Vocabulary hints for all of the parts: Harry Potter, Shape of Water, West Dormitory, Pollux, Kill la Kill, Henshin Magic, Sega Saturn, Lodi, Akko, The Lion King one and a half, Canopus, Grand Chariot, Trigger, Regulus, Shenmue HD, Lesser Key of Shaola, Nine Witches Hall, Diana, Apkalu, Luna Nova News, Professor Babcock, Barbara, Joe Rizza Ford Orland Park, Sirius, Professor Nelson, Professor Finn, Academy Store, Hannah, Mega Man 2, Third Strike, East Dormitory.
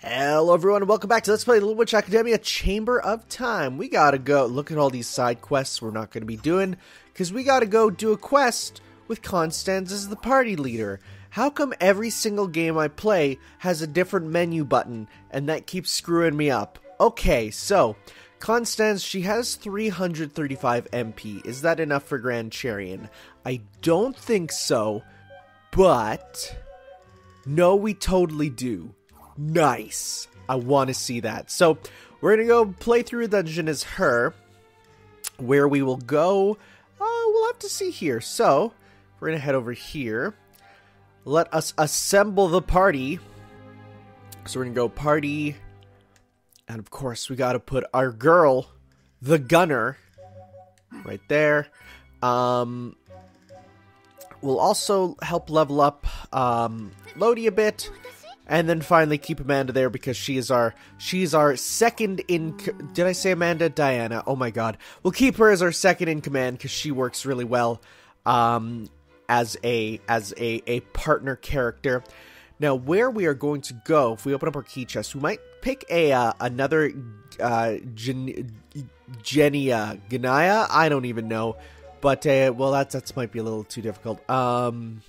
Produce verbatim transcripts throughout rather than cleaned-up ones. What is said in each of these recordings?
Hello everyone, and welcome back to Let's Play Little Witch Academia Chamber of Time. We gotta go look at all these side quests we're not gonna be doing, because we gotta go do a quest with Constance as the party leader. How come every single game I play has a different menu button, and that keeps screwing me up? Okay, so Constance, she has three hundred thirty-five M P. Is that enough for Grand Chariot? I don't think so, but no, we totally do. Nice. I want to see that. So we're going to go play through a dungeon as her, where we will go. Uh, we'll have to see here. So we're going to head over here. Let us assemble the party. So we're going to go party. And of course, we got to put our girl, the gunner, right there. Um, we'll also help level up um, Lodi a bit. And then finally keep Amanda there because she is our she's our second in... Did I say Amanda? Diana. Oh my god. We'll keep her as our second in command because she works really well um, as a as a, a partner character. Now, where we are going to go, if we open up our key chest, we might pick a uh, another uh, Gen Genia. Genia? I don't even know. But, uh, well, that that's, might be a little too difficult. Um,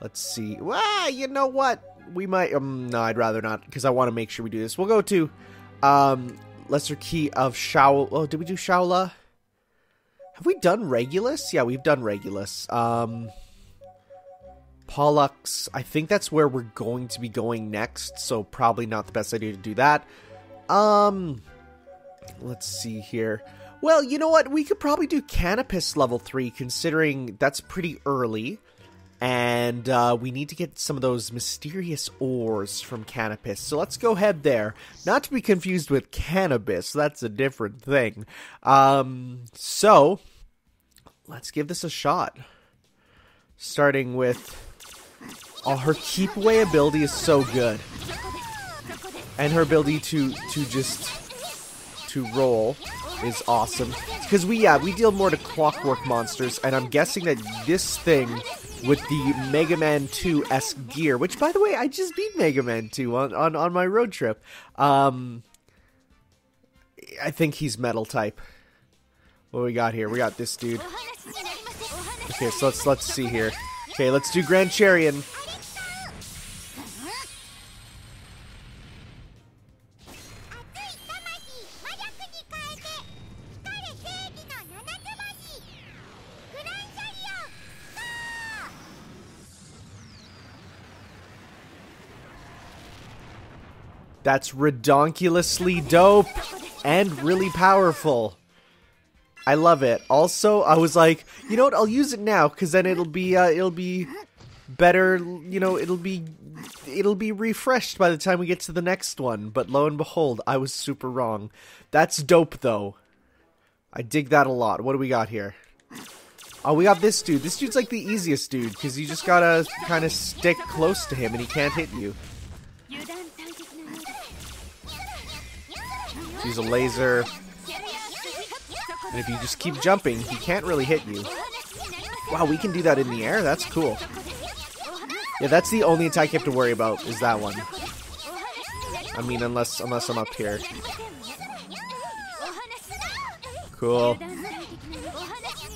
let's see. Well, you know what? We might, um, no, I'd rather not, because I want to make sure we do this. We'll go to, um, Lesser Key of Shaola. Oh, did we do Shaola? Have we done Regulus? Yeah, we've done Regulus. Um, Pollux, I think that's where we're going to be going next, so probably not the best idea to do that. Um, let's see here. Well, you know what? We could probably do Canopus level three, considering that's pretty early. And uh, we need to get some of those mysterious ores from Canopus. So let's go head there. Not to be confused with cannabis. That's a different thing. Um, so, let's give this a shot. Starting with... Oh, her keep away ability is so good. And her ability to, to just... to roll is awesome. Because we, yeah, we deal more to clockwork monsters. And I'm guessing that this thing... with the Mega Man two-esque gear, which, by the way, I just beat Mega Man two on, on, on my road trip. Um, I think he's metal type. What do we got here? We got this dude. Okay, so let's, let's see here. Okay, let's do Grand Chariot. That's redonkulously dope and really powerful. I love it. Also, I was like, you know what? I'll use it now because then it'll be uh, it'll be better. You know, it'll be it'll be refreshed by the time we get to the next one. But lo and behold, I was super wrong. That's dope though. I dig that a lot. What do we got here? Oh, we got this dude. This dude's like the easiest dude because you just gotta kind of stick close to him and he can't hit you. Use a laser, and if you just keep jumping, he can't really hit you. Wow, we can do that in the air? That's cool. Yeah, that's the only attack you have to worry about, is that one. I mean, unless, unless I'm up here. Cool.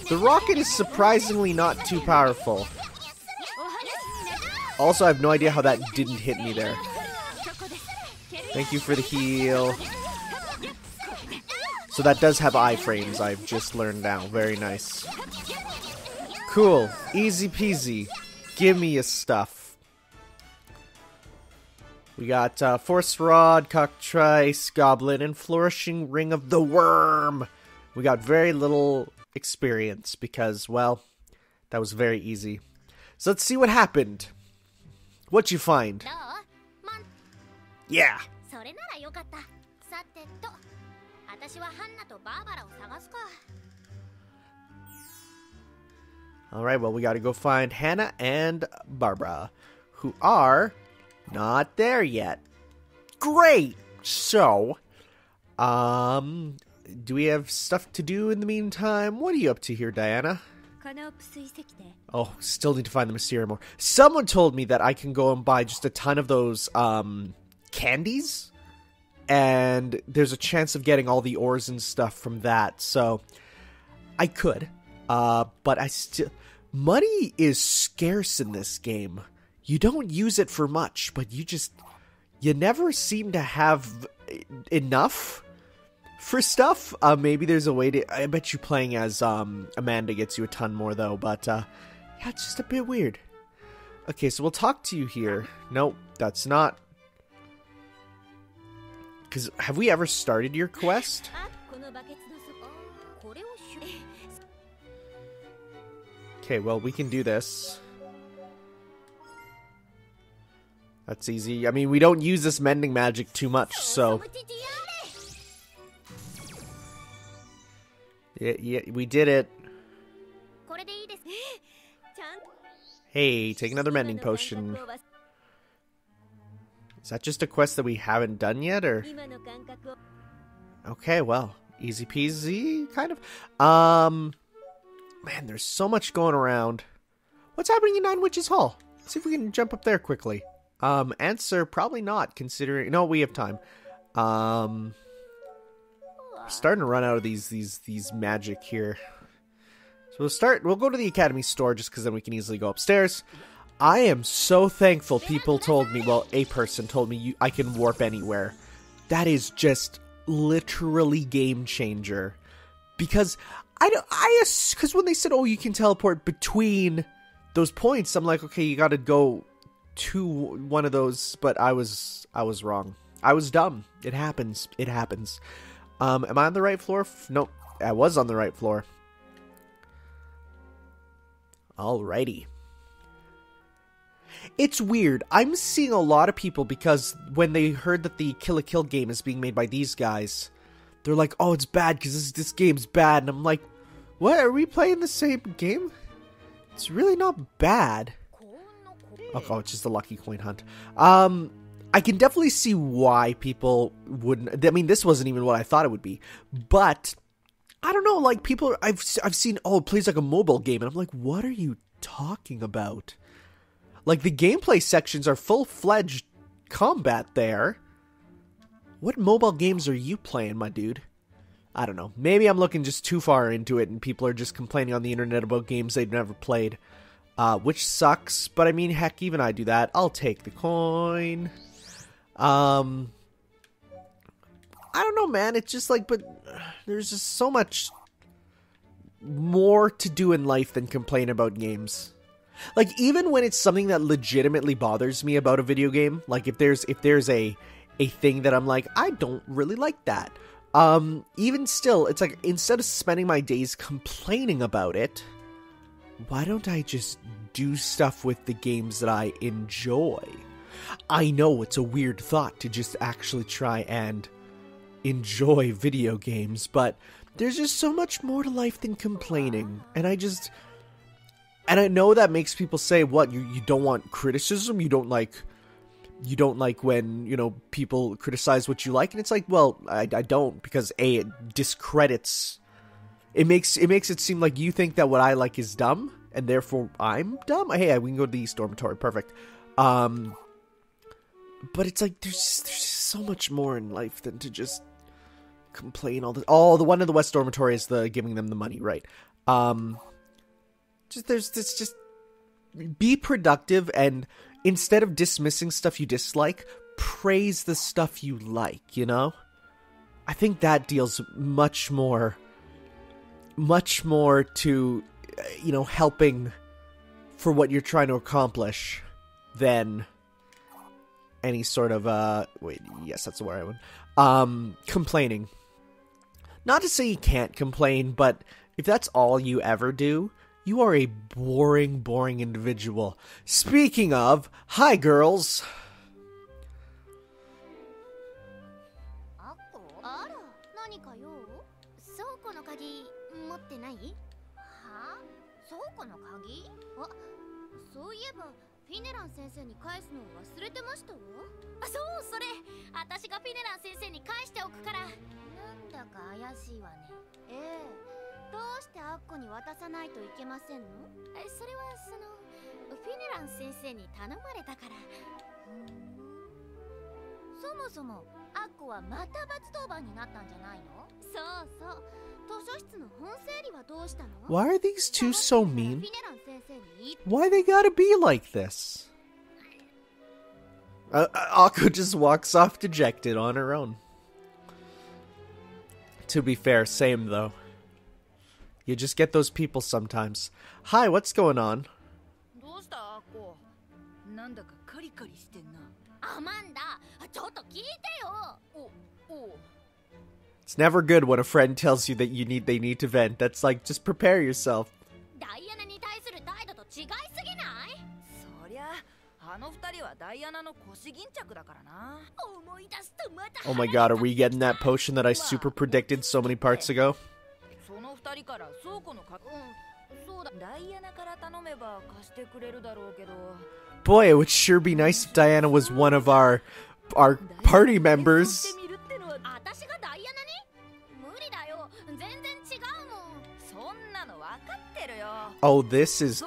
The rocket is surprisingly not too powerful. Also, I have no idea how that didn't hit me there. Thank you for the heal. So that does have iframes, I've just learned now. Very nice. Cool. Easy peasy. Give me your stuff. We got uh, Force Rod, Cockatrice, Goblin, and Flourishing Ring of the Worm. We got very little experience because, well, that was very easy. So let's see what happened. What you find? Yeah. Alright, well, we gotta go find Hannah and Barbara, who are not there yet. Great! So, um, do we have stuff to do in the meantime? What are you up to here, Diana? Oh, still need to find the Mysterium Ore. Someone told me that I can go and buy just a ton of those um, candies. And there's a chance of getting all the ores and stuff from that. So I could. Uh, but I still... Money is scarce in this game. You don't use it for much, but you just... You never seem to have enough for stuff. Uh, maybe there's a way to... I bet you playing as um, Amanda gets you a ton more, though. But, uh, yeah, it's just a bit weird. Okay, so we'll talk to you here. Nope, that's not... Because have we ever started your quest? Okay, well, we can do this. That's easy. I mean, we don't use this mending magic too much, so... Yeah, yeah, we did it. Hey, take another mending potion. Is that just a quest that we haven't done yet, or...? Okay, well, easy peasy, kind of. Um, man, there's so much going around. What's happening in Nine Witches Hall? Let's see if we can jump up there quickly. Um, answer, probably not, considering... No, we have time. Um, I'm starting to run out of these, these, these magic here. So we'll start... We'll go to the Academy Store, just because then we can easily go upstairs. I am so thankful people told me... Well, a person told me you, I can warp anywhere. That is just literally game changer. Because... I don't... I... Because when they said, oh, you can teleport between those points, I'm like, okay, you gotta go... to one of those, but I was I was wrong. I was dumb. It happens. It happens. Um, am I on the right floor? Nope. I was on the right floor. Alrighty. It's weird. I'm seeing a lot of people because when they heard that the Kill la Kill game is being made by these guys, they're like, oh, it's bad because this, this game's bad. And I'm like, what? Are we playing the same game? It's really not bad. Oh, it's just a lucky coin hunt. Um, I can definitely see why people wouldn't... I mean, this wasn't even what I thought it would be. But, I don't know, like, people... I've I've seen, oh, it plays like a mobile game. And I'm like, what are you talking about? Like, the gameplay sections are full-fledged combat there. What mobile games are you playing, my dude? I don't know. Maybe I'm looking just too far into it and people are just complaining on the internet about games they've never played. Uh, which sucks, but I mean, heck, even I do that. I'll take the coin. Um, I don't know, man. It's just like, but there's just so much more to do in life than complain about games. Like, even when it's something that legitimately bothers me about a video game, like if there's if there's a a thing that I'm like, I don't really like that. Um, even still, it's like instead of spending my days complaining about it. Why don't I just do stuff with the games that I enjoy? I know it's a weird thought to just actually try and enjoy video games, but there's just so much more to life than complaining. And I just... And I know that makes people say, what, you, you don't want criticism? You don't like... You don't like when, you know, people criticize what you like? And it's like, well, I, I don't, because A, it discredits... It makes it makes it seem like you think that what I like is dumb, and therefore I'm dumb. Hey, we can go to the East Dormitory. Perfect. Um, but it's like there's just, there's just so much more in life than to just complain all the. Oh, the one in the West Dormitory is the giving them the money, right? Um, just there's this just be productive, and instead of dismissing stuff you dislike, praise the stuff you like. You know, I think that deals much more. much more to, you know, helping for what you're trying to accomplish than any sort of, uh, wait, yes, that's the word I went, um, complaining. Not to say you can't complain, but if that's all you ever do, you are a boring, boring individual. Speaking of, hi, girls. だか怪しいわね。ええ、どうしてアッコに渡さないといけませんの？え、それはそのフィネラン先生に頼まれたから。そもそもアッコはまた罰当番になったんじゃないの？そうそう。図書室の本整理はどうしたの？ Why are these two so mean? Why they gotta be like this? Uh, Akko just walks off dejected on her own. To be fair, same though. You just get those people sometimes. Hi, what's going on? It's never good when a friend tells you that you need they need to vent. That's like, just prepare yourself. Oh my god, are we getting that potion that I super predicted so many parts ago? Boy, it would sure be nice if Diana was one of our our party members. Oh, this is...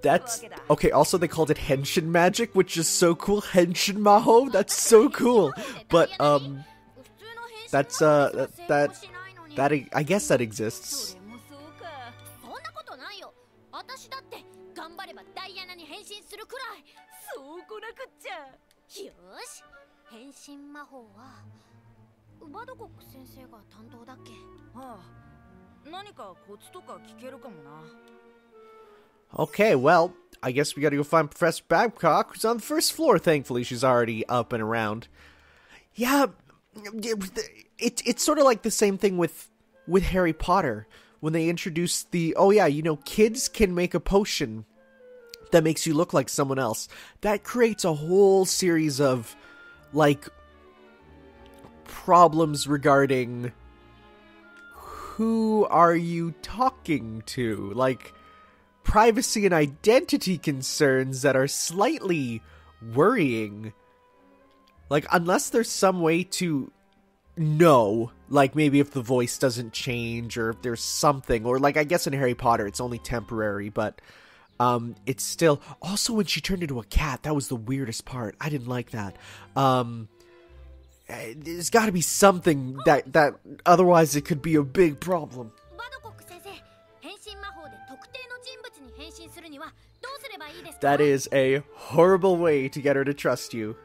That's okay. Also, they called it Henshin Magic, which is so cool. Henshin Maho, that's so cool. But um, that's uh that that I guess that exists. Okay, well, I guess we gotta go find Professor Babcock, who's on the first floor. Thankfully, she's already up and around. Yeah, it, it's sort of like the same thing with, with Harry Potter, when they introduced the, oh yeah, you know, kids can make a potion that makes you look like someone else. That creates a whole series of, like, problems regarding who are you talking to? Like... privacy and identity concerns that are slightly worrying. Like, unless there's some way to know, like maybe if the voice doesn't change or if there's something, or like I guess in Harry Potter it's only temporary, but um it's still. Also, when she turned into a cat, that was the weirdest part. I didn't like that. Um there's got to be something that that otherwise it could be a big problem. That is a horrible way to get her to trust you.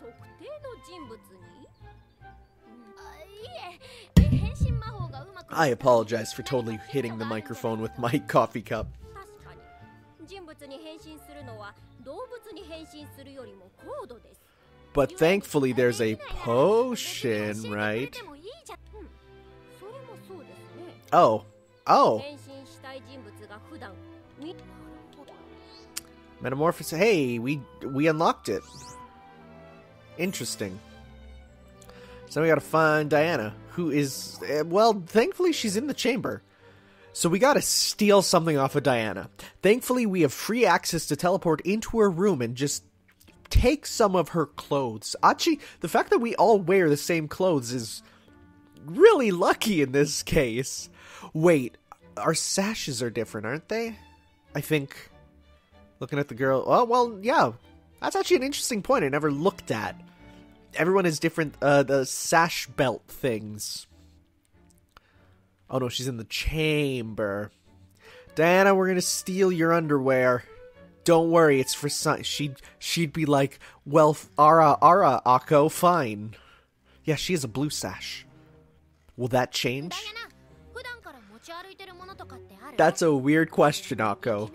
I apologize for totally hitting the microphone with my coffee cup. But thankfully there's a potion, right? Oh. Oh. Metamorphosis. Hey, we we unlocked it. Interesting. So we gotta find Diana, who is... well, thankfully she's in the chamber. So we gotta steal something off of Diana. Thankfully we have free access to teleport into her room and just take some of her clothes. Actually, the fact that we all wear the same clothes is really lucky in this case. Wait, our sashes are different, aren't they? I think... looking at the girl. Oh, well, yeah. That's actually an interesting point I never looked at. Everyone has different, uh, the sash belt things. Oh, no, she's in the chamber. Diana, we're gonna steal your underwear. Don't worry, it's for some... She'd, she'd be like, well, ara, ara, Akko, fine. Yeah, she has a blue sash. Will that change? That's a weird question, Akko.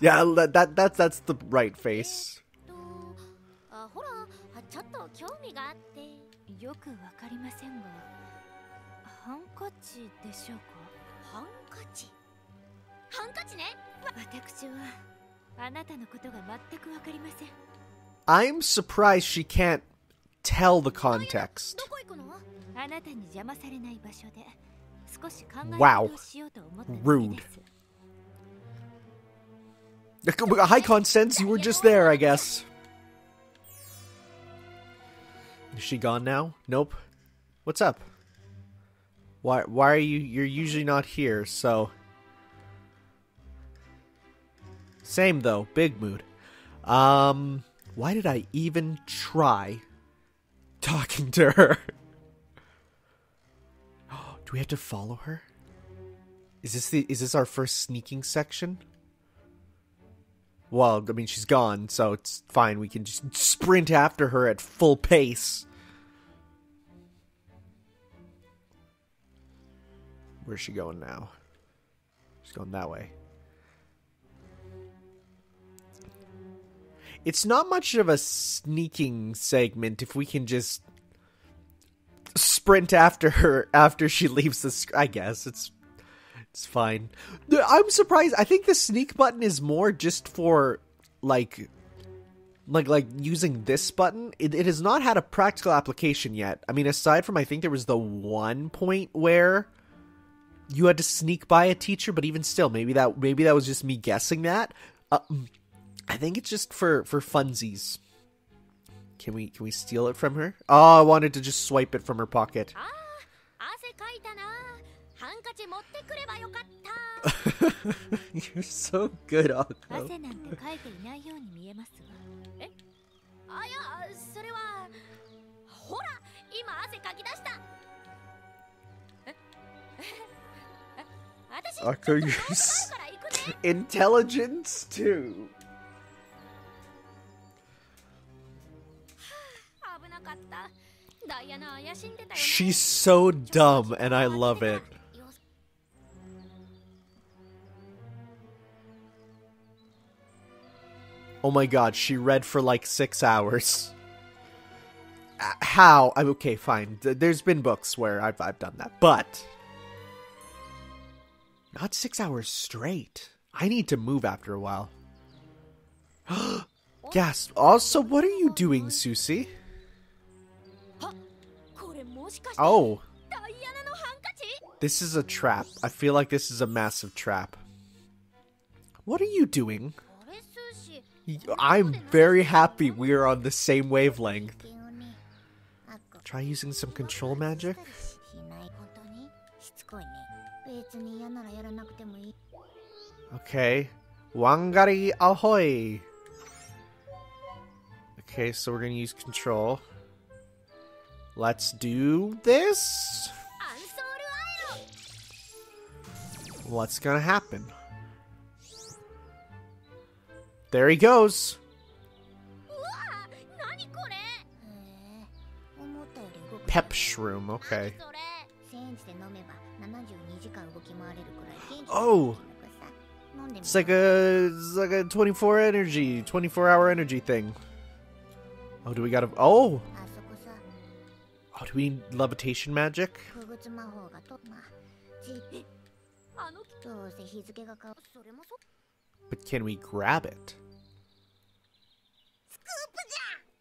Yeah, that, that that's that's the right face. I'm surprised she can't tell the context. Wow. Rude. Hi, Constance. You were just there, I guess. Is she gone now? Nope. What's up? Why, why are you, you're usually not here, so. Same though, big mood. Um, why did I even try talking to her? Oh, do we have to follow her? Is this the, is this our first sneaking section? Well, I mean, she's gone, so it's fine. We can just sprint after her at full pace. Where's she going now? She's going that way. It's not much of a sneaking segment if we can just sprint after her after she leaves the sc- I guess it's it's fine. I'm surprised. I think the sneak button is more just for like like like using this button. It, it has not had a practical application yet. I mean, aside from I think there was the one point where you had to sneak by a teacher, but even still, maybe that maybe that was just me guessing that. Uh, I think it's just for, for funsies. Can we can we steal it from her? Oh, I wanted to just swipe it from her pocket. You're so good, Akko. Akko, you're s- intelligence too. She's so dumb, and I love it. Oh my god, she read for like six hours. How? I'm okay, fine. There's been books where I've, I've done that, but not six hours straight. I need to move after a while. Gasp. Also, what are you doing, Susie? Oh, this is a trap. I feel like this is a massive trap. What are you doing? I'm very happy we are on the same wavelength. Try using some control magic. Okay. Wangari ahoy. Okay, so we're gonna use control. Let's do this. What's gonna happen? There he goes. Pep shroom, okay. Oh! It's like a, it's like a twenty-four energy, twenty-four hour energy thing. Oh, do we gotta, oh! Oh, do we need levitation magic? But can we grab it?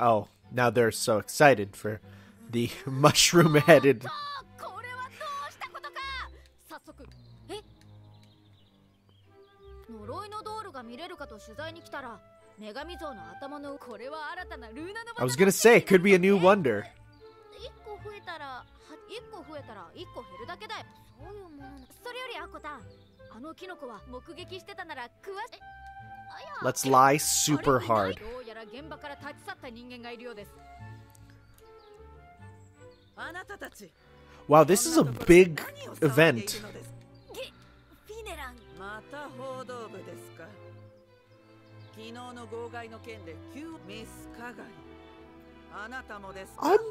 Oh, now they're so excited for the mushroom-headed... I was gonna say, it could be a new wonder. Let's lie super hard. Wow, this is a big event. I'm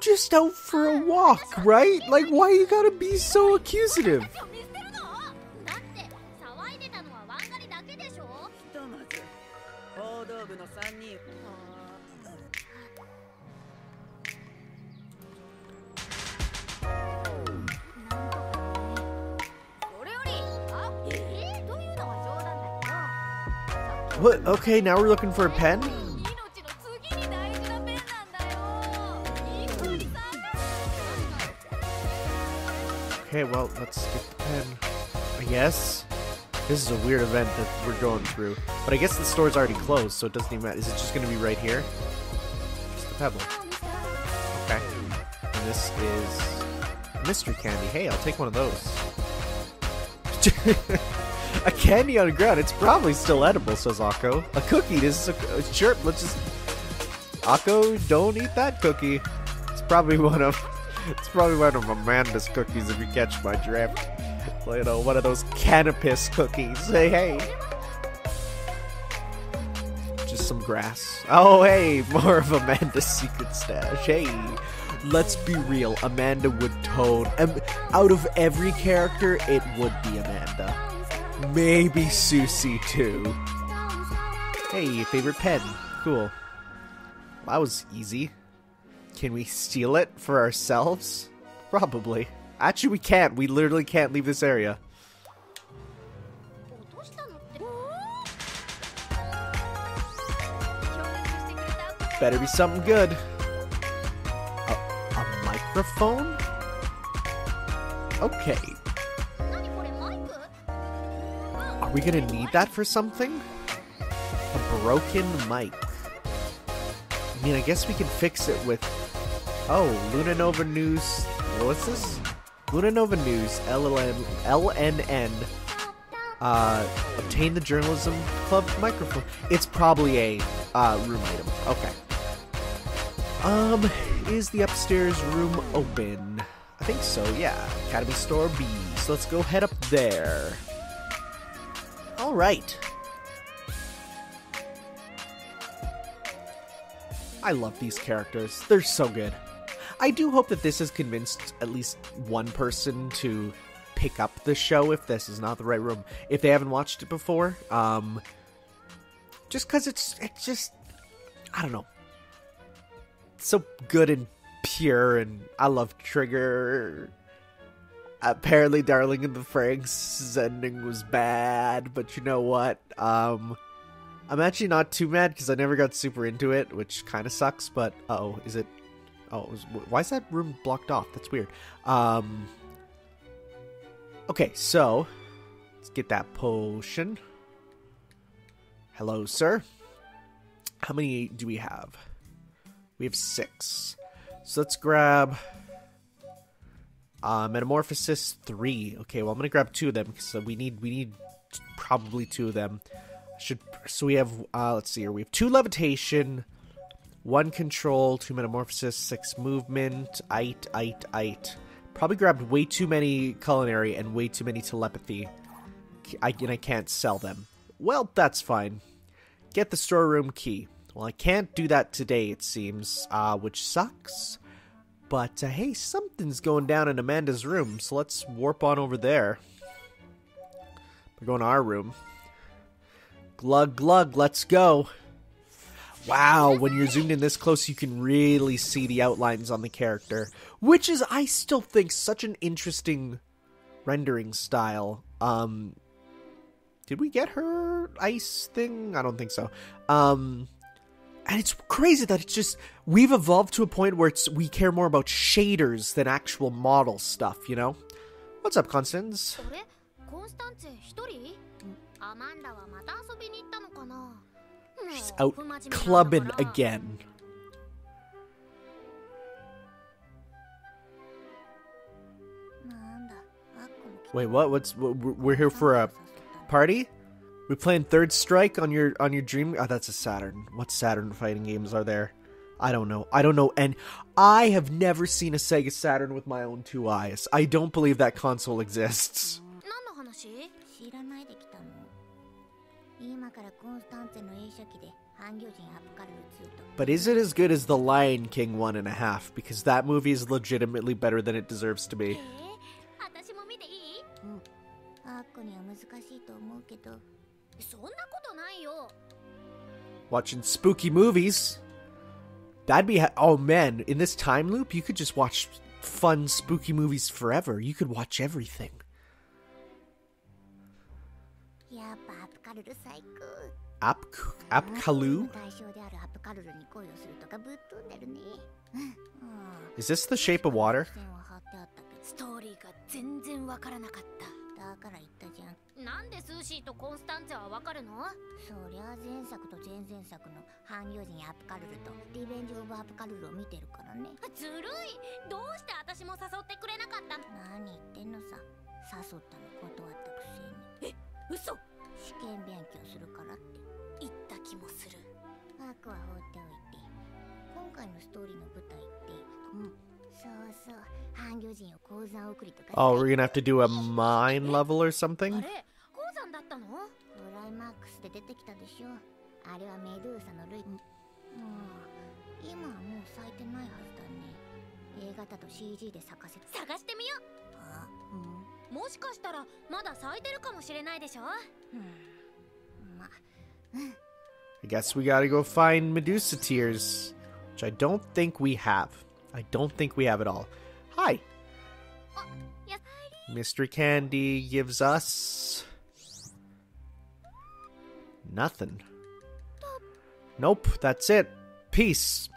just out for a walk, right? Like, why you gotta be so accusative? What? Okay, now we're looking for a pen? Okay, well, let's get the pen, I guess. This is a weird event that we're going through. But I guess the store's already closed, so it doesn't even matter. Is it just going to be right here? Just the pebble. Okay. And this is... mystery candy. Hey, I'll take one of those. A candy on the ground. It's probably still edible, says Akko. A cookie. This is a, a sure. Let's just. Akko, don't eat that cookie. It's probably one of. It's probably one of Amanda's cookies, if you catch my drift. You know, one of those Canopus cookies. Hey, hey. Just some grass. Oh, hey, more of Amanda's secret stash. Hey. Let's be real, Amanda would tone. Um, out of every character, it would be Amanda. Maybe Susie, too. Hey, favorite pen. Cool. That was easy. Can we steal it for ourselves? Probably. Actually, we can't. We literally can't leave this area. Better be something good. A, a microphone? Okay. Are we gonna need that for something? A broken mic. I mean, I guess we can fix it with... Oh, Luna Nova News... What's this? Luna Nova News, L N N, uh, obtain the Journalism Club microphone. It's probably a, uh, room item. Okay. Um, is the upstairs room open? I think so, yeah. Academy Store B. So let's go head up there. Alright. I love these characters. They're so good. I do hope that this has convinced at least one person to pick up the show if this is not the right room. If they haven't watched it before, um, just because it's, it's just, I don't know. It's so good and pure, and I love Trigger. Apparently Darling in the Franxx's ending was bad, but you know what? Um, I'm actually not too mad because I never got super into it, which kind of sucks, but uh-oh, is it? Oh, it was, why is that room blocked off? That's weird. Um, okay, so let's get that potion. Hello, sir. How many do we have? We have six. So let's grab uh, Metamorphosis three. Okay, well I'm gonna grab two of them because we need we need probably two of them. Should so we have uh, let's see here. We have two levitation. One control, two metamorphosis, six movement, eight, eight, eight. Probably grabbed way too many culinary and way too many telepathy. I, and I can't sell them. Well, that's fine. Get the storeroom key. Well, I can't do that today, it seems, uh, which sucks. But, uh, hey, something's going down in Amanda's room, so let's warp on over there. We're going to our room. Glug, glug, let's go. Wow, when you're zoomed in this close, you can really see the outlines on the character. Which is, I still think, such an interesting rendering style. Um, did we get her ice thing? I don't think so. Um, and it's crazy that it's just, we've evolved to a point where it's we care more about shaders than actual model stuff, you know? What's up, Constance? She's out clubbing again. Wait, what? What's we're here for a party? We're playing Third Strike on your on your dream. Oh, that's a Saturn. What Saturn fighting games are there? I don't know. I don't know. And I have never seen a Sega Saturn with my own two eyes. I don't believe that console exists. But is it as good as The Lion King one and a half? Because that movie is legitimately better than it deserves to be. Watching spooky movies? That'd be ha oh man, in this time loop, you could just watch fun spooky movies forever. You could watch everything. Ap Apkalu? Is this The Shape of Water? だから言ったじゃん。なんでスーシーとコンスタンツァはわかるの？そりゃ前作と前々作の半魚人アプカルルとリベンジオブアプカルルを見てるからね。ずるい。どうして私も誘ってくれなかったの？何言ってんのさ。誘ったの断ったくせに。え、嘘。試験勉強するからって言った気もする。枠は放っておいて、今回のストーリーの舞台って、うん。Oh, we're gonna have to do a mine level or something? I guess we gotta go find Medusa tears, which I don't think we have. I don't think we have it all. Hi. Mister Candy gives us nothing. Nope, that's it. Peace.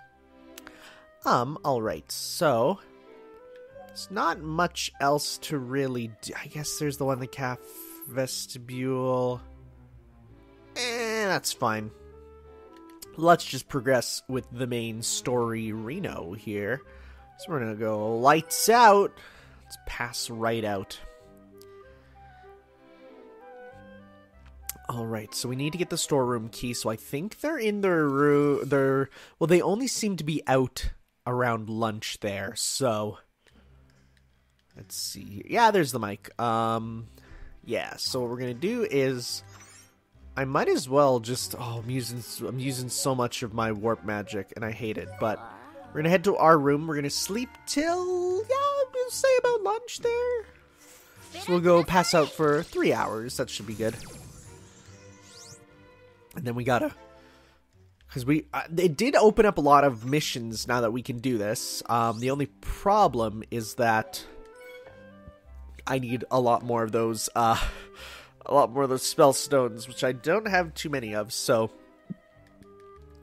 Um, alright, so it's not much else to really do. I guess there's the one, the calf vestibule. Eh, that's fine. Let's just progress with the main story Reno here. So we're gonna go lights out. Let's pass right out. Alright, so we need to get the storeroom key. So I think they're in their room. They're, well, they only seem to be out around lunch there. So let's see here. Yeah, there's the mic. Um, yeah, so what we're gonna do is... I might as well just... Oh, I'm using, I'm using so much of my warp magic, and I hate it. But we're going to head to our room. We're going to sleep till... Yeah, we'll say about lunch there. So we'll go pass out for three hours. That should be good. And then we got to... Because we... Uh, it did open up a lot of missions now that we can do this. Um, the only problem is that... I need a lot more of those... Uh, A lot more of those spell stones, which I don't have too many of, so...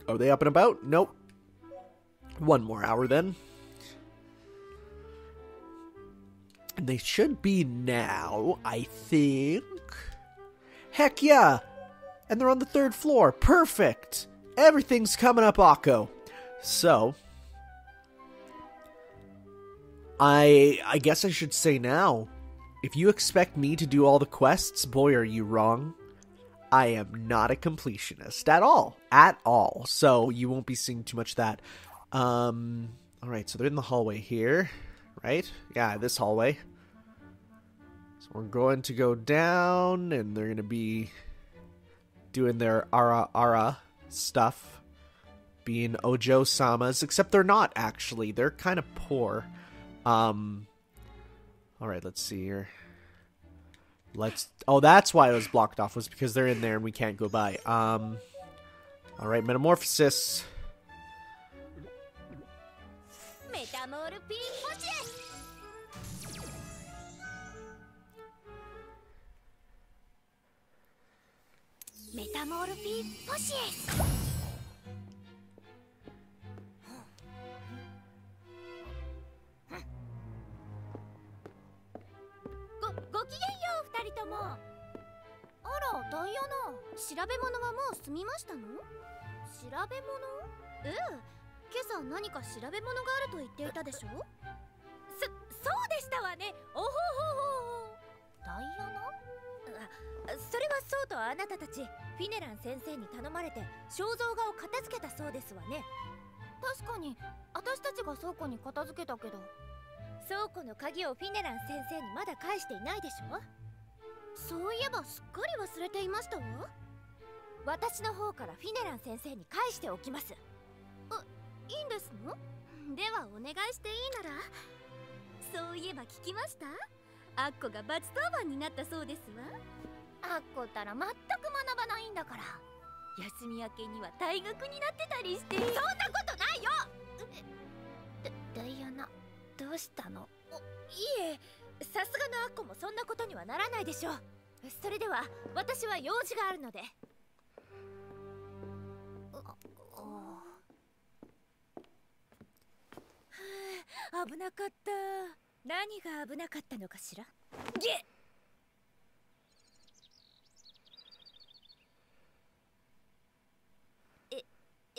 Are they up and about? Nope. One more hour, then. And they should be now, I think. Heck yeah! And they're on the third floor. Perfect! Everything's coming up, Akko. So... I, I guess I should say now... If you expect me to do all the quests, boy, are you wrong. I am not a completionist at all. At all. So you won't be seeing too much of that. Um, all right, so they're in the hallway here, right? Yeah, this hallway. So we're going to go down, and they're going to be doing their ara-ara stuff. Being Ojo-samas, except they're not, actually. They're kind of poor. Um... Alright, let's see here. Let's... Oh, that's why it was blocked off, was because they're in there and we can't go by. Um, Alright, Metamorphosis. Metamorphosis.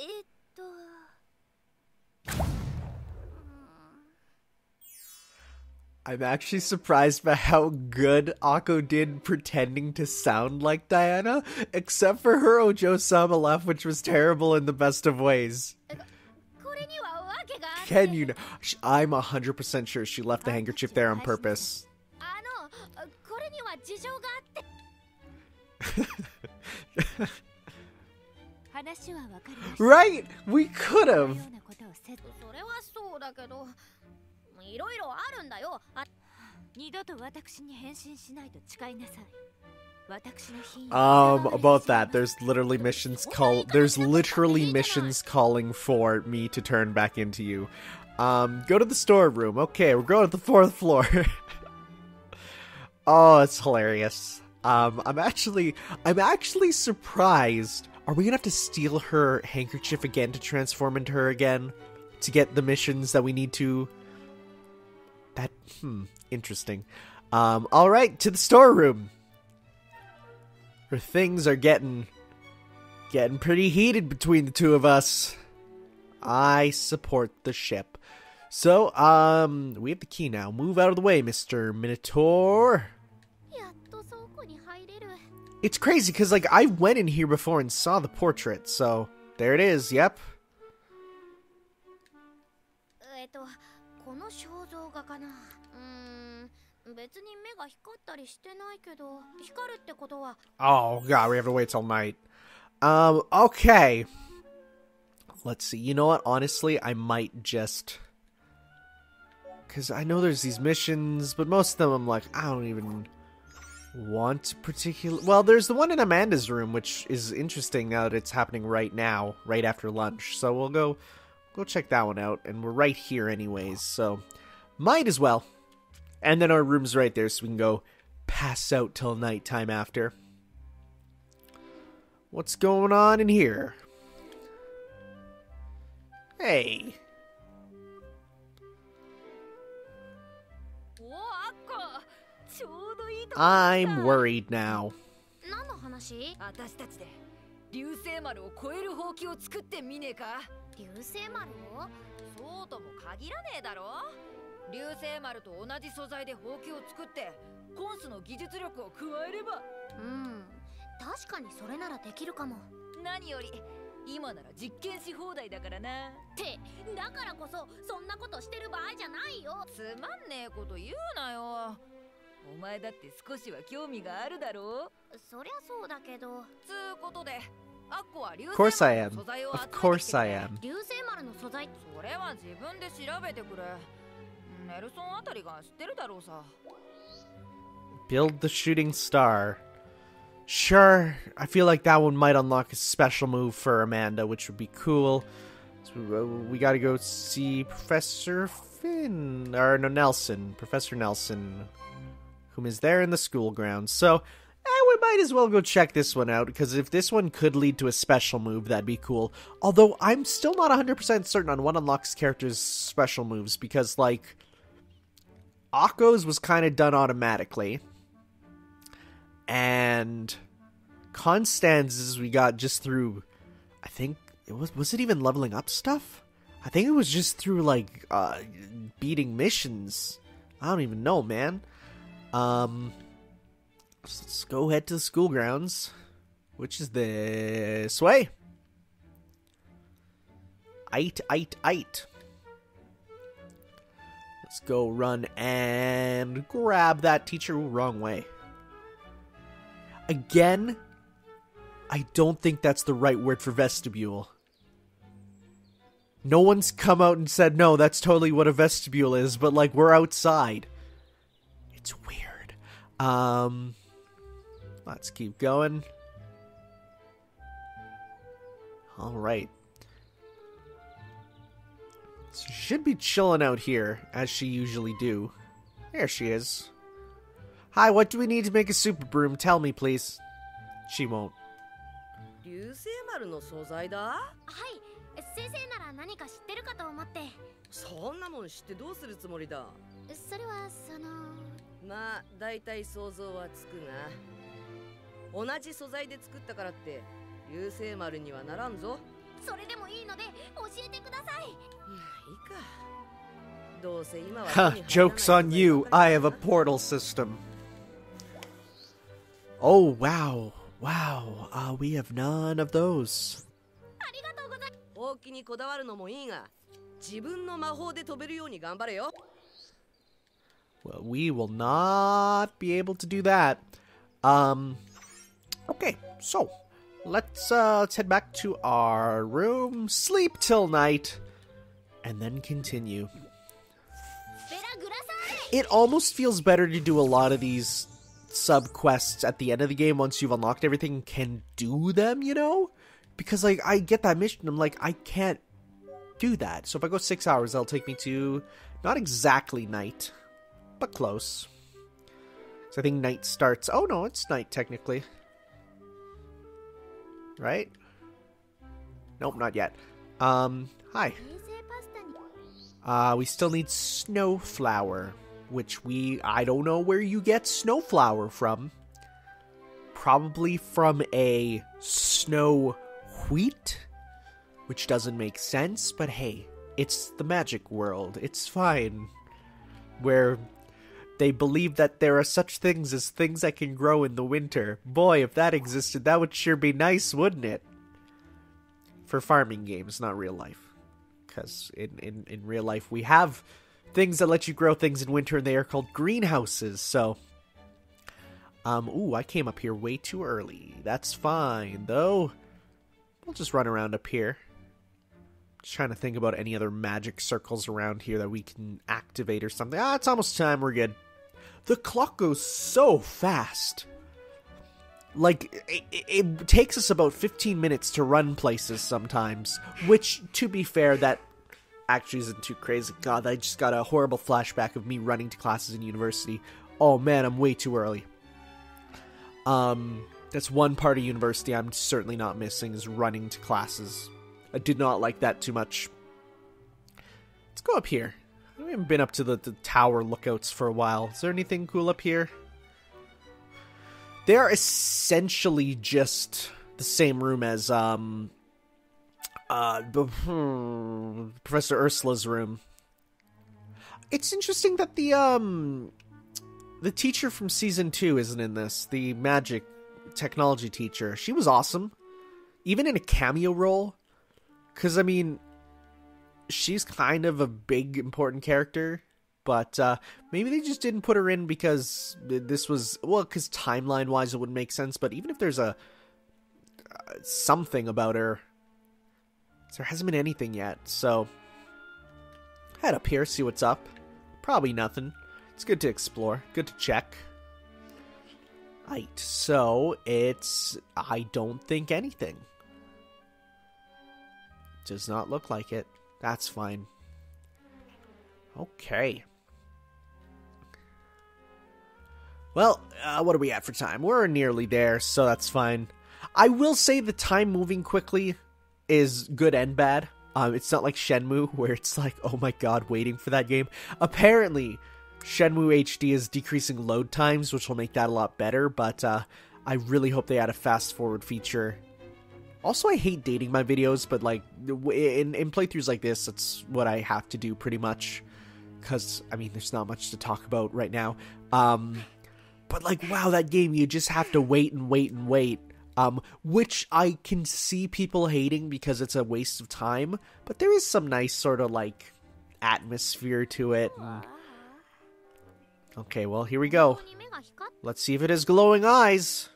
えっとI'm actually surprised by how good Akko did pretending to sound like Diana, except for her Ojo-sama laugh, which was terrible in the best of ways. Can you know? I'm one hundred percent sure she left the handkerchief there on purpose. Right? We could have. Um, about that, there's literally missions call- there's literally missions calling for me to turn back into you. Um, go to the storeroom. Okay, we're going to the fourth floor. Oh, it's hilarious. Um, I'm actually- I'm actually surprised. Are we gonna have to steal her handkerchief again to transform into her again? To get the missions that we need to... That, hmm, interesting. Um, alright, to the storeroom! Her things are getting... getting pretty heated between the two of us. I support the ship. So, um, we have the key now. Move out of the way, Mister Minotaur. It's crazy, because, like, I went in here before and saw the portrait, so... There it is, yep. Oh god, we have to wait till night. Um, okay. Let's see, you know what, honestly, I might just... Because I know there's these missions, but most of them I'm like, I don't even want particular... Well, there's the one in Amanda's room, which is interesting now that it's happening right now, right after lunch. So we'll go... Go check that one out, and we're right here anyways, so might as well. And then our room's right there, so we can go pass out till nighttime after. What's going on in here? Hey. I'm worried now. Of course I am. Of course I am. Build the shooting star. Sure, I feel like that one might unlock a special move for Amanda, which would be cool. So we gotta go see Professor Finn. Or no, Nelson. Professor Nelson, whom is there in the school grounds. So... Eh, we might as well go check this one out, because if this one could lead to a special move, that'd be cool. Although, I'm still not one hundred percent certain on what unlocks characters' special moves, because, like, Akko's was kind of done automatically. And Constance's we got just through, I think, it was, was it even leveling up stuff? I think it was just through, like, uh, beating missions. I don't even know, man. Um... So let's go head to the school grounds, which is this way. Ait, ait, ait. Let's go run and grab that teacher. Ooh, wrong way. Again, I don't think that's the right word for vestibule. No one's come out and said, no, that's totally what a vestibule is, but like, we're outside. It's weird. Um... Let's keep going. Alright. She should be chilling out here, as she usually do. There she is. Hi, what do we need to make a super broom? Tell me, please. She won't. Huh, joke's on you. I have a portal system. Oh, wow. Wow. Uh, we have none of those. Well, we will not be able to do that. Um, okay, so let's, uh, let's head back to our room, sleep till night, and then continue. It almost feels better to do a lot of these sub-quests at the end of the game once you've unlocked everything, can do them, you know? Because, like, I get that mission, I'm like, I can't do that. So if I go six hours, that'll take me to not exactly night, but close. So I think night starts... Oh, no, it's night, technically. Right? Nope, not yet. Um, hi. Uh, we still need Snowflower, which we... I don't know where you get Snowflower from. Probably from a snow wheat, which doesn't make sense, but hey, it's the magic world. It's fine. Where... they believe that there are such things as things that can grow in the winter. Boy, if that existed, that would sure be nice, wouldn't it? For farming games, not real life. Because in, in, in real life, we have things that let you grow things in winter, and they are called greenhouses, so... Um, ooh, I came up here way too early. That's fine, though. We'll just run around up here. Just trying to think about any other magic circles around here that we can activate or something. Ah, it's almost time. We're good. The clock goes so fast. Like, it, it, it takes us about fifteen minutes to run places sometimes. Which, to be fair, that actually isn't too crazy. God, I just got a horrible flashback of me running to classes in university. Oh, man, I'm way too early. Um, that's one part of university I'm certainly not missing is running to classes. I did not like that too much. Let's go up here. We haven't been up to the, the tower lookouts for a while. Is there anything cool up here? They're essentially just the same room as um, uh, hmm, Professor Ursula's room. It's interesting that the um, the teacher from season two isn't in this. The magic technology teacher. She was awesome, even in a cameo role. Because, I mean, she's kind of a big, important character, but uh, maybe they just didn't put her in because this was... Well, because timeline-wise it wouldn't make sense, but even if there's a uh, something about her, there hasn't been anything yet, so... Head up here, see what's up. Probably nothing. It's good to explore, good to check. Right, so it's... I don't think anything. Does not look like it. That's fine. Okay. Well, uh, what are we at for time? We're nearly there, so that's fine. I will say the time moving quickly is good and bad. Um, it's not like Shenmue, where it's like, oh my god, waiting for that game. Apparently, Shenmue H D is decreasing load times, which will make that a lot better, but uh, I really hope they add a fast-forward feature. Also, I hate dating my videos, but, like, in, in playthroughs like this, that's what I have to do pretty much. Because, I mean, there's not much to talk about right now. Um, but, like, wow, that game, you just have to wait and wait and wait. Um, which I can see people hating because it's a waste of time. But there is some nice sort of, like, atmosphere to it. And... Okay, well, here we go. Let's see if it has glowing eyes.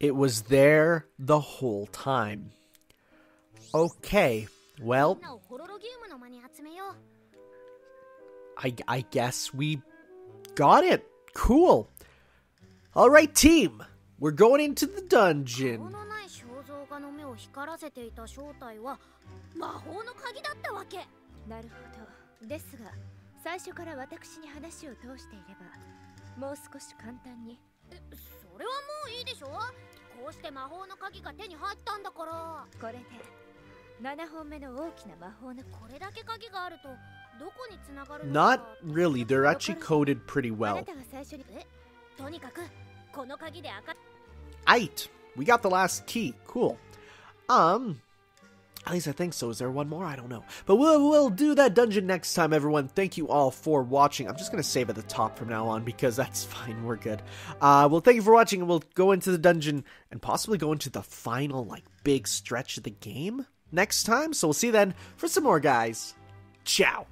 It was there the whole time. Okay, well, I, I guess we got it. Cool. All right, team. We're going into the dungeon. なるほど。ですが、最初から私に話を通していれば、もう少し簡単に。え、それはもういいでしょ？こうして魔法の鍵が手に入ったんだから。これでななほんめの大きな魔法のこれだけ鍵があるとどこに繋がるのか。 Not really. They're actually coded pretty well. あなたが最初にえ、とにかくこの鍵で開か。 Eight. We got the last key. Cool. Um, at least I think so. Is there one more? I don't know. But we'll, we'll do that dungeon next time, everyone. Thank you all for watching. I'm just going to save at the top from now on because that's fine. We're good. Uh, well, thank you for watching, and we'll go into the dungeon and possibly go into the final, like, big stretch of the game next time. So we'll see you then for some more, guys. Ciao.